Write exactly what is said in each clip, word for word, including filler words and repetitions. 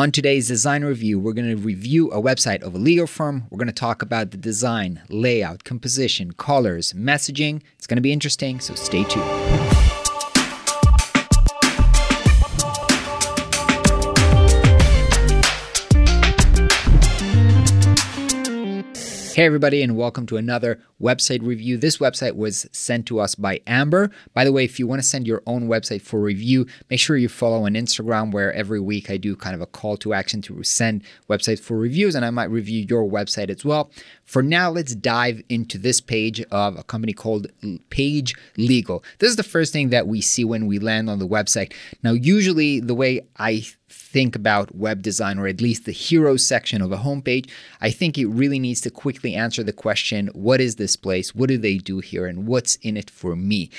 On today's design review, we're going to review a website of a legal firm. We're going to talk about the design, layout, composition, colors, messaging. It's going to be interesting, so stay tuned. Hey everybody, and welcome to another website review. This website was sent to us by Amber. By the way, if you want to send your own website for review, make sure you follow on Instagram, where every week I do kind of a call to action to send websites for reviews, and I might review your website as well. For now, let's dive into this page of a company called Page Legal. This is the first thing that we see when we land on the website. Now, usually the way I think about web design, or at least the hero section of a homepage, I think it really needs to quickly answer the question, what is this place? What do they do here? And what's in it for me?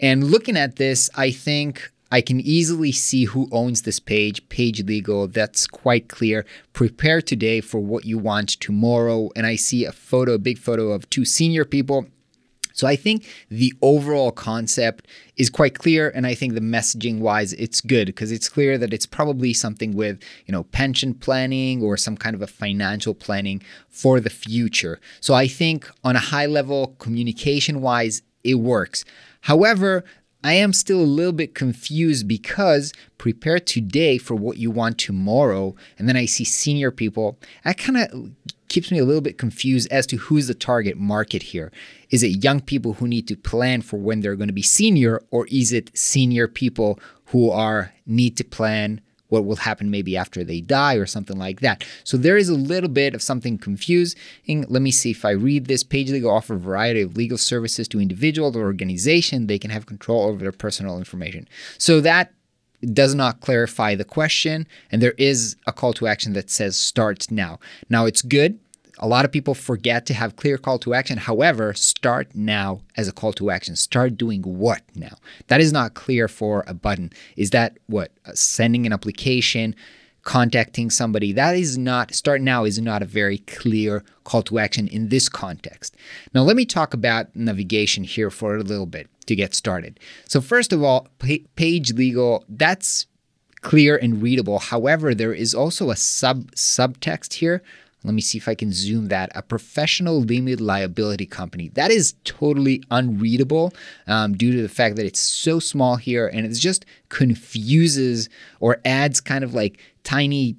And looking at this, I think I can easily see who owns this page, Page Legal. That's quite clear. Prepare today for what you want tomorrow. And I see a photo, a big photo of two senior people. So I think the overall concept is quite clear, and I think the messaging wise, it's good because it's clear that it's probably something with, you know, pension planning or some kind of a financial planning for the future. So I think on a high level, communication wise, it works. However, I am still a little bit confused because prepare today for what you want tomorrow. And then I see senior people. I kind of keeps me a little bit confused as to who's the target market here. Is it young people who need to plan for when they're going to be senior, or is it senior people who are need to plan what will happen maybe after they die or something like that? So there is a little bit of something confusing. Let me see if I read this. Page Legal offer a variety of legal services to individuals or organizations. They can have control over their personal information. So that does not clarify the question. And there is a call to action that says start now. Now it's good. A lot of people forget to have clear call to action. However, start now as a call to action. Start doing what now? That is not clear for a button. Is that what? Sending an application, contacting somebody? That is not, start now is not a very clear call to action in this context. Now let me talk about navigation here for a little bit to get started. So first of all, Page Legal, that's clear and readable. However, there is also a sub subtext here. Let me see if I can zoom that. A professional limited liability company. That is totally unreadable um, due to the fact that it's so small here, and it just confuses or adds kind of like tiny,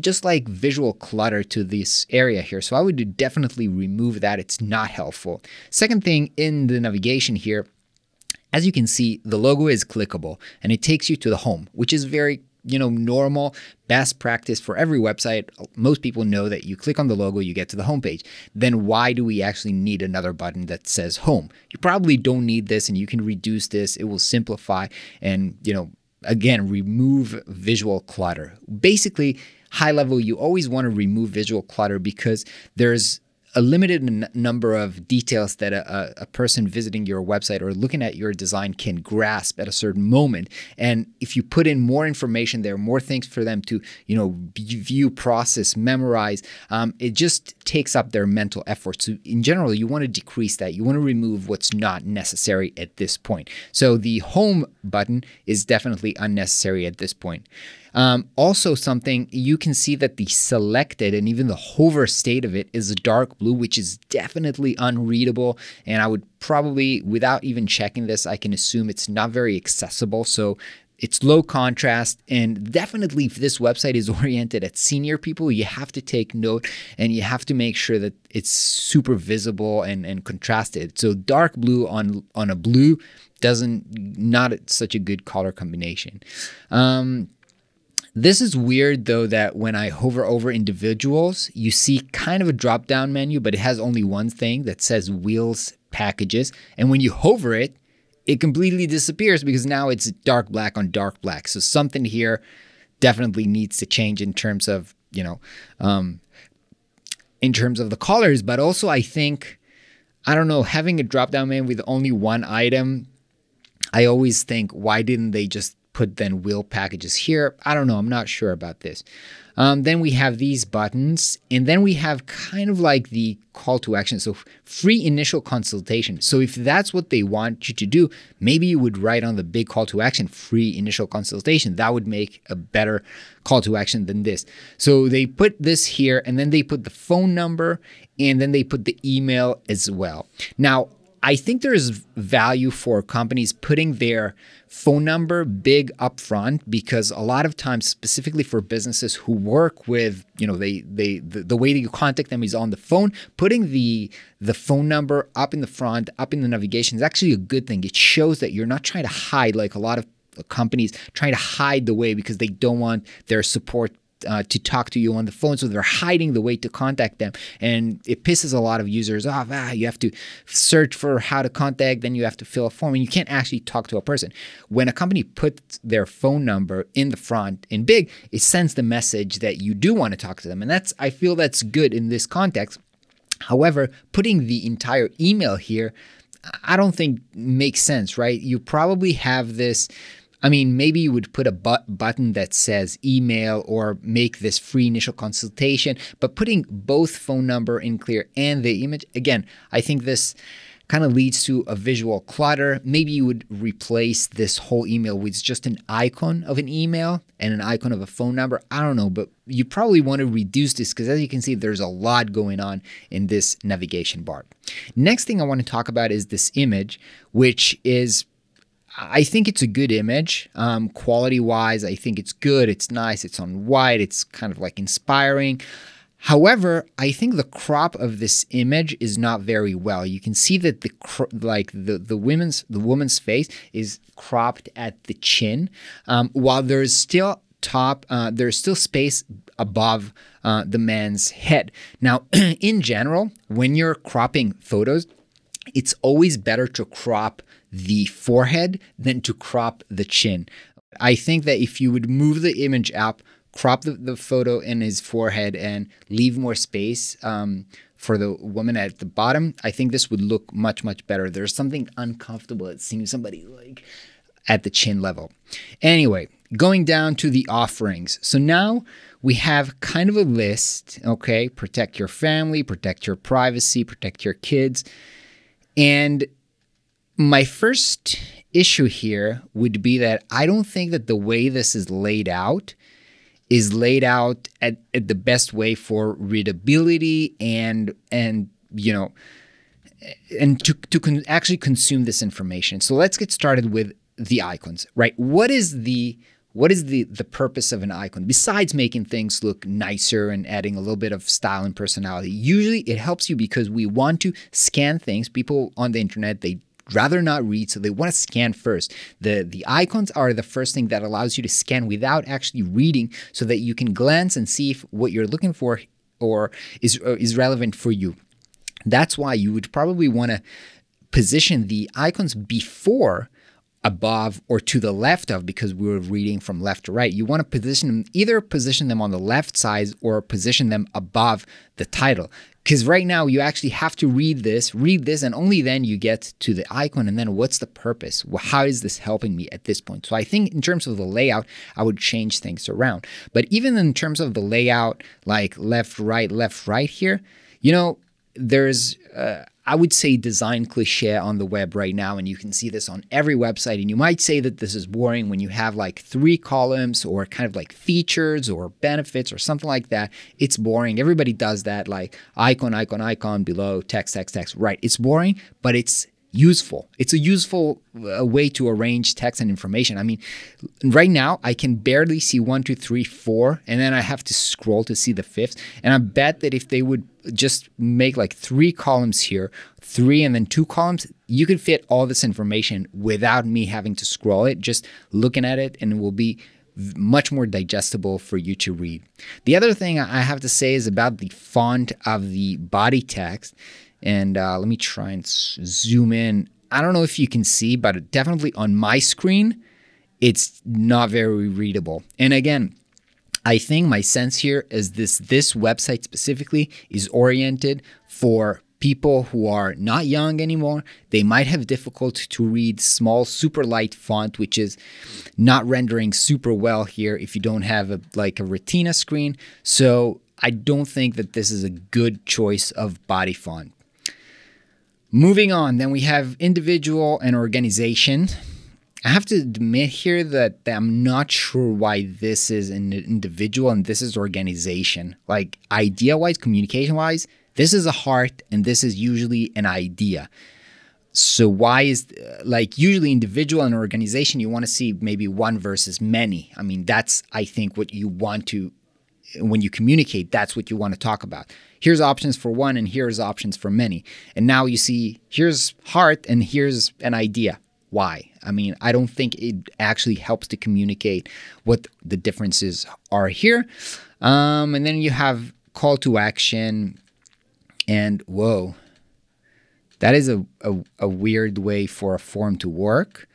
just like visual clutter to this area here. So I would definitely remove that. It's not helpful. Second thing in the navigation here, as you can see, the logo is clickable and it takes you to the home, which is very, you know, normal best practice for every website. Most people know that you click on the logo, you get to the homepage. Then why do we actually need another button that says home? You probably don't need this, and you can reduce this. It will simplify and, you know, again, remove visual clutter. Basically, high level, you always want to remove visual clutter because there's a limited n number of details that a, a person visiting your website or looking at your design can grasp at a certain moment. And if you put in more information, there are more things for them to, you know, view, process, memorize. Um, it just takes up their mental effort. So in general, you want to decrease that. You want to remove what's not necessary at this point. So the home button is definitely unnecessary at this point. Um, also something, you can see that the selected and even the hover state of it is a dark blue, which is definitely unreadable. And I would probably, without even checking this, I can assume it's not very accessible. So it's low contrast, and definitely if this website is oriented at senior people, you have to take note and you have to make sure that it's super visible and, and contrasted. So dark blue on, on a blue doesn't, not such a good color combination. Um, This is weird though, that when I hover over individuals, you see kind of a drop-down menu, but it has only one thing that says wheels packages. And when you hover it, it completely disappears because now it's dark black on dark black. So something here definitely needs to change in terms of, you know, um, in terms of the colors, but also I think, I don't know, having a drop-down menu with only one item, I always think, why didn't they just put then will packages here. I don't know. I'm not sure about this. Um, then we have these buttons, and then we have kind of like the call to action. So free initial consultation. So if that's what they want you to do, maybe you would write on the big call to action, free initial consultation. That would make a better call to action than this. So they put this here, and then they put the phone number, and then they put the email as well. Now, I think there is value for companies putting their phone number big upfront, because a lot of times, specifically for businesses who work with, you know, they they the, the way that you contact them is on the phone. Putting the the phone number up in the front, up in the navigation is actually a good thing. It shows that you're not trying to hide, like a lot of companies trying to hide the way because they don't want their support Uh, to talk to you on the phone, so they're hiding the way to contact them, and it pisses a lot of users off. Ah, you have to search for how to contact, then you have to fill a form, and you can't actually talk to a person. When a company puts their phone number in the front in big, it sends the message that you do want to talk to them, and that's, I feel that's good in this context. However, putting the entire email here, I don't think makes sense, right? You probably have this. I mean, maybe you would put a bu- button that says email or make this free initial consultation, but putting both phone number in clear and the image, again, I think this kind of leads to a visual clutter. Maybe you would replace this whole email with just an icon of an email and an icon of a phone number. I don't know, but you probably want to reduce this because, as you can see, there's a lot going on in this navigation bar. Next thing I want to talk about is this image, which is, I think it's a good image, um, quality-wise. I think it's good, it's nice, it's on white, it's kind of like inspiring. However, I think the crop of this image is not very well. You can see that the like the the women's the woman's face is cropped at the chin, um, while there is still top uh, there's still space above uh, the man's head. Now, in general, when you're cropping photos, it's always better to crop the forehead than to crop the chin. I think that if you would move the image up, crop the, the photo in his forehead and leave more space um, for the woman at the bottom, I think this would look much, much better. There's something uncomfortable at seeing somebody like at the chin level. Anyway, going down to the offerings. So now we have kind of a list, okay? Protect your family, protect your privacy, protect your kids. And my first issue here would be that I don't think that the way this is laid out is laid out at, at the best way for readability and, and you know, and to, to con actually consume this information. So let's get started with the icons, right? What is the... What is the, the purpose of an icon? Besides making things look nicer and adding a little bit of style and personality, usually it helps you because we want to scan things. People on the internet, they'd rather not read, so they want to scan first. The, the icons are the first thing that allows you to scan without actually reading, so that you can glance and see if what you're looking for or is, or is relevant for you. That's why you would probably want to position the icons before, above, or to the left of, because we were reading from left to right. You want to position them, either position them on the left side or position them above the title. Because right now you actually have to read this, read this, and only then you get to the icon. And then what's the purpose? Well, how is this helping me at this point? So I think in terms of the layout, I would change things around. But even in terms of the layout, like left, right, left, right here, you know, there's... Uh, I would say design cliche on the web right now, and you can see this on every website, and you might say that this is boring when you have like three columns or kind of like features or benefits or something like that. It's boring. Everybody does that, like icon, icon, icon, below, text, text, text, right? It's boring, but it's useful. It's a useful uh, way to arrange text and information. I mean, right now I can barely see one, two, three, four, and then I have to scroll to see the fifth. And I bet that if they would just make like three columns here, three and then two columns, you could fit all this information without me having to scroll it, just looking at it, and it will be much more digestible for you to read. The other thing I have to say is about the font of the body text. And uh, let me try and zoom in. I don't know if you can see, but definitely on my screen, it's not very readable. And again, I think my sense here is this, this website specifically is oriented for people who are not young anymore, they might have difficulty to read small, super light font, which is not rendering super well here if you don't have a, like a Retina screen. So I don't think that this is a good choice of body font. Moving on, then we have individual and organization. I have to admit here that, that I'm not sure why this is an individual and this is organization. Like idea-wise, communication-wise, this is a heart and this is usually an idea. So why is, like usually individual and organization, you want to see maybe one versus many. I mean, that's, I think, what you want to, when you communicate, that's what you want to talk about. Here's options for one and here's options for many. And now you see, here's heart and here's an idea. Why? I mean, I don't think it actually helps to communicate what the differences are here. Um, and then you have call to action. And whoa, that is a, a, a weird way for a form to work.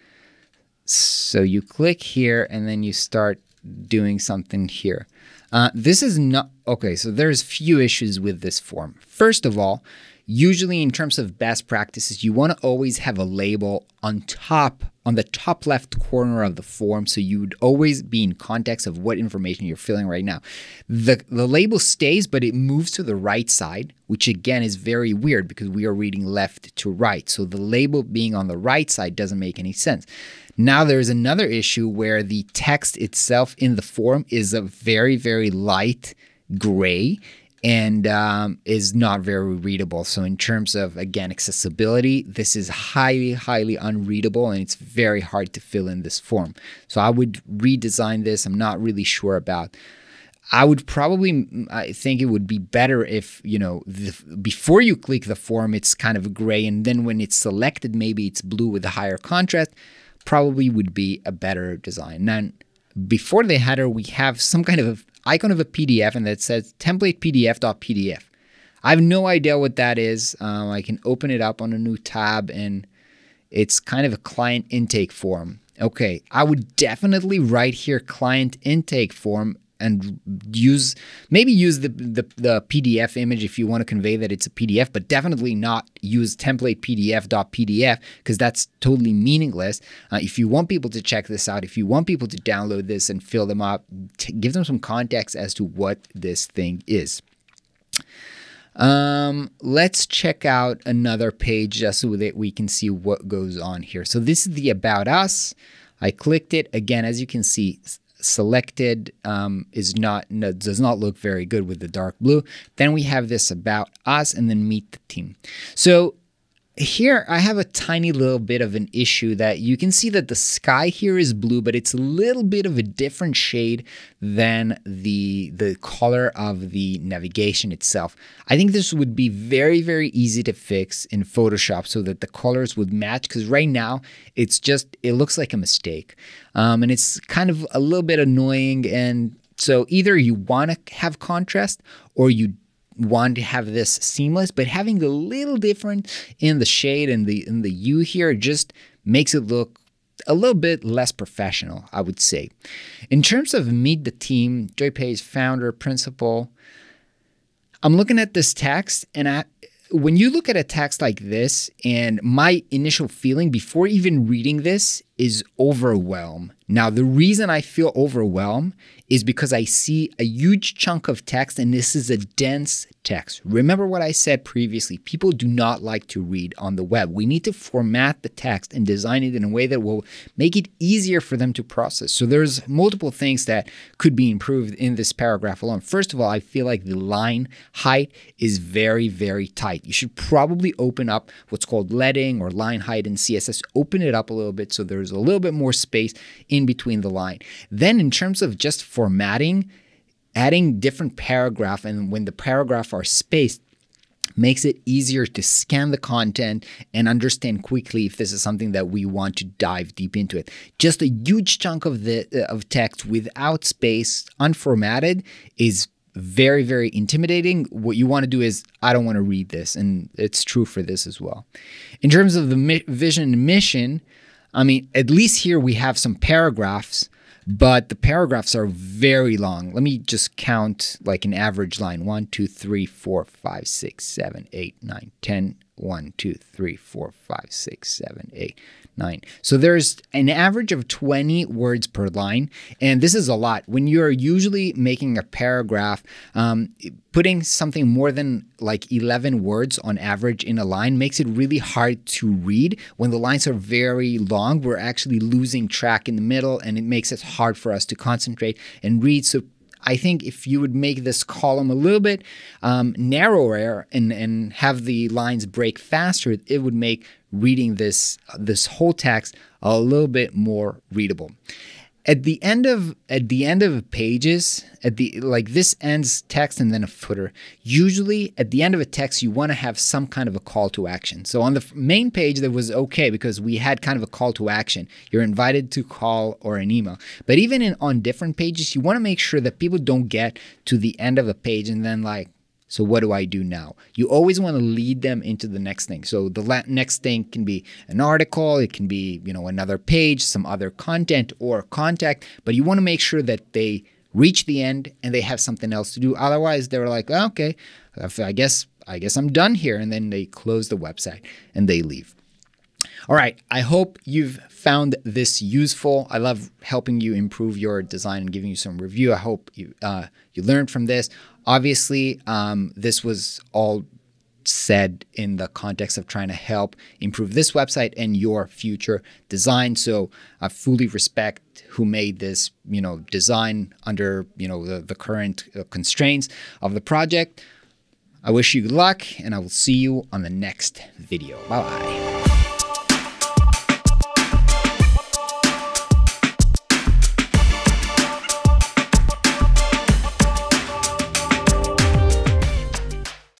So you click here and then you start doing something here. Uh, this is not, okay, so there's few issues with this form. First of all, usually in terms of best practices, you want to always have a label on top, on the top left corner of the form. So you'd always be in context of what information you're filling right now. The, the label stays, but it moves to the right side, which again is very weird because we are reading left to right. So the label being on the right side doesn't make any sense. Now there's another issue where the text itself in the form is a very, very light gray and um, is not very readable. So in terms of, again, accessibility, this is highly, highly unreadable and it's very hard to fill in this form. So I would redesign this. I'm not really sure about. I would probably, I think it would be better if, you know, the, before you click the form, it's kind of gray. And then when it's selected, maybe it's blue with a higher contrast, probably would be a better design. Now, before the header, we have some kind of icon of a P D F and that says template P D F dot P D F. I have no idea what that is. Um, I can open it up on a new tab and it's kind of a client intake form. Okay, I would definitely write here client intake form and use, maybe use the, the, the P D F image if you want to convey that it's a P D F, but definitely not use template P D F dot P D F because that's totally meaningless. Uh, if you want people to check this out, if you want people to download this and fill them up, give them some context as to what this thing is. Um, let's check out another page just so that we can see what goes on here. So this is the About Us. I clicked it again, as you can see, selected um, is not, no, does not look very good with the dark blue. Then we have this About Us and then Meet the Team. So here I have a tiny little bit of an issue that you can see that the sky here is blue, but it's a little bit of a different shade than the, the color of the navigation itself. I think this would be very, very easy to fix in Photoshop so that the colors would match, because right now it's just, it looks like a mistake. Um, and it's kind of a little bit annoying. And so either you want to have contrast or you want to have this seamless, but having a little different in the shade and the, in the U here just makes it look a little bit less professional, I would say. In terms of Meet the Team, Joy Page, founder, principal, I'm looking at this text and I, when you look at a text like this, and my initial feeling before even reading this is overwhelm. Now, the reason I feel overwhelmed is because I see a huge chunk of text, and this is a dense text. Remember what I said previously, people do not like to read on the web. We need to format the text and design it in a way that will make it easier for them to process. So there's multiple things that could be improved in this paragraph alone. First of all, I feel like the line height is very, very tight. You should probably open up what's called leading or line height in C S S, open it up a little bit so there's a little bit more space in between the line. Then in terms of just formatting, adding different paragraph and when the paragraph are spaced makes it easier to scan the content and understand quickly if this is something that we want to dive deep into it. Just a huge chunk of the uh, of text without space, unformatted, is very, very intimidating. What you want to do is, I don't want to read this, and it's true for this as well. In terms of the vision and mission, I mean, at least here we have some paragraphs but the paragraphs are very long. Let me just count like an average line. one, two, three, four, five, six, seven, eight, nine, ten. one, two, three, four, five, six, seven, eight, nine. So there's an average of twenty words per line, and this is a lot. When you're usually making a paragraph, um, putting something more than like eleven words on average in a line makes it really hard to read. When the lines are very long, we're actually losing track in the middle, and it makes it hard for us to concentrate and read. So I think if you would make this column a little bit um, narrower and, and have the lines break faster, it would make reading this, this whole text a little bit more readable. At the end of at the end of pages, at the like this ends text and then a footer. Usually at the end of a text, you want to have some kind of a call to action. So on the main page, that was okay because we had kind of a call to action. You're invited to call or an email. But even in on different pages, you want to make sure that people don't get to the end of a page and then like, so what do I do now? You always want to lead them into the next thing. So the next thing can be an article, it can be, you know, another page, some other content or contact, but you want to make sure that they reach the end and they have something else to do. Otherwise, they're like, oh, okay, I guess, I guess I'm done here. And then they close the website and they leave. All right, I hope you've found this useful. I love helping you improve your design and giving you some review. I hope you uh, you learned from this. Obviously, um, this was all said in the context of trying to help improve this website and your future design. So I fully respect who made this, you know, design under, you know, the, the current constraints of the project. I wish you good luck, and I will see you on the next video. Bye-bye.